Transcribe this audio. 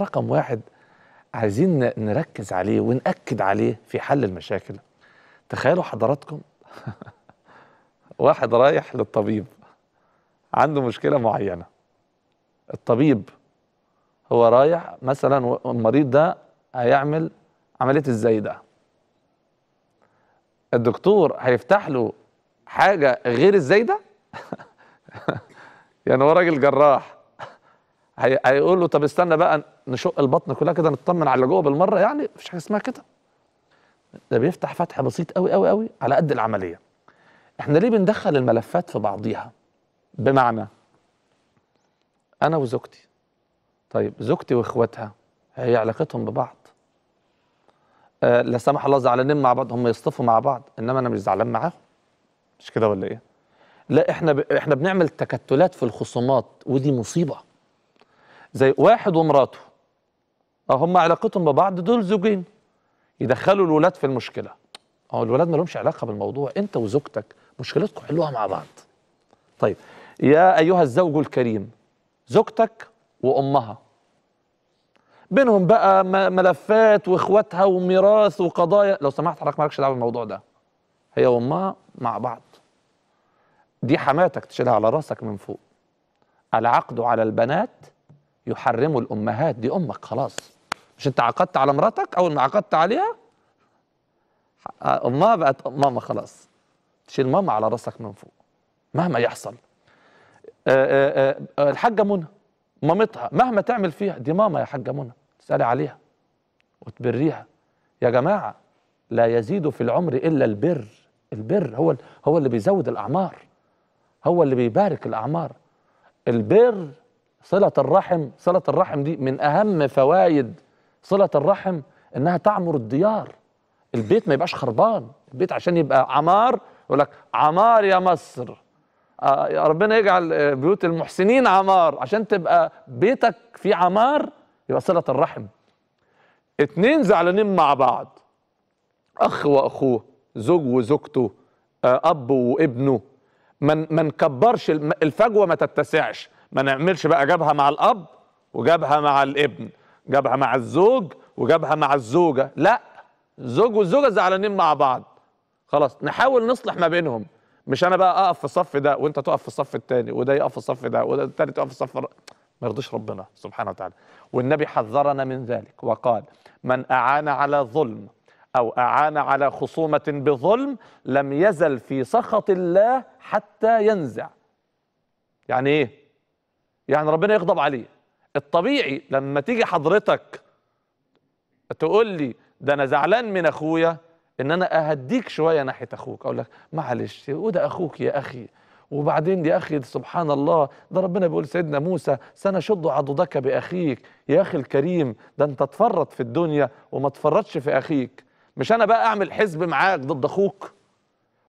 رقم واحد عايزين نركز عليه ونأكد عليه في حل المشاكل. تخيلوا حضراتكم واحد رايح للطبيب عنده مشكلة معينة، الطبيب هو رايح مثلا المريض ده هيعمل عملية الزايدة، الدكتور هيفتح له حاجة غير الزايدة يعني هو راجل جراح هيقول له طب استنى بقى نشق البطن كلها كده نطمن على اللي جوه بالمره، يعني مفيش حاجه اسمها كده. ده بيفتح فتح بسيط قوي قوي قوي على قد العمليه. احنا ليه بندخل الملفات في بعضيها؟ بمعنى انا وزوجتي، طيب زوجتي واخواتها هي علاقتهم ببعض، لا سمح الله زعلانين مع بعض، هم يصطفوا مع بعض، انما انا مش زعلان معاهم، مش كده ولا ايه؟ لا احنا بنعمل تكتلات في الخصومات ودي مصيبه. زي واحد ومراته هم علاقتهم ببعض، دول زوجين يدخلوا الولاد في المشكله. الولاد ما لهمش علاقه بالموضوع، انت وزوجتك مشكلتكم حلوها مع بعض. طيب يا ايها الزوج الكريم، زوجتك وامها بينهم بقى ملفات واخواتها وميراث وقضايا، لو سمحت حضرتك مالكش دعوه بالموضوع ده، هي وامها مع بعض. دي حماتك تشيلها على راسك من فوق. العقد على البنات يحرموا الامهات، دي امك خلاص، مش انت عقدت على مراتك اول ما عقدت عليها امها بقت ماما خلاص، تشيل ماما على راسك من فوق مهما يحصل. الحاجه منى مامتها مهما تعمل فيها دي ماما يا حاجه منى، تسالي عليها وتبريها. يا جماعه لا يزيد في العمر الا البر، البر هو اللي بيزود الاعمار، هو اللي بيبارك الاعمار. البر صلة الرحم، صلة الرحم دي من أهم فوائد صلة الرحم إنها تعمر الديار. البيت ما يبقاش خربان، البيت عشان يبقى عمار يقول لك عمار يا مصر، يا ربنا يجعل بيوت المحسنين عمار، عشان تبقى بيتك فيه عمار يبقى صلة الرحم. اتنين زعلانين مع بعض، أخ وأخوه، زوج وزوجته، أب وابنه، ما نكبرش الفجوة، ما تتسعش، ما نعملش بقى جابها مع الأب وجابها مع الابن، جابها مع الزوج وجابها مع الزوجة، لا، الزوج والزوجة زعلانين مع بعض خلاص نحاول نصلح ما بينهم. مش أنا بقى أقف في الصف ده وأنت تقف في الصف التاني، وده يقف في الصف ده وده التالت يقف في الصف، ما يرضيش ربنا سبحانه وتعالى. والنبي حذرنا من ذلك وقال من أعان على ظلم أو أعان على خصومة بظلم لم يزل في سخط الله حتى ينزع. يعني إيه؟ يعني ربنا يغضب عليه. الطبيعي لما تيجي حضرتك تقول لي ده انا زعلان من اخويا، ان انا اهديك شويه ناحيه اخوك، اقول لك معلش وده اخوك يا اخي، وبعدين يا اخي سبحان الله ده ربنا بيقول سيدنا موسى سنشد عضدك باخيك، يا اخي الكريم ده انت اتفرط في الدنيا وما اتفرطش في اخيك. مش انا بقى اعمل حزب معاك ضد اخوك.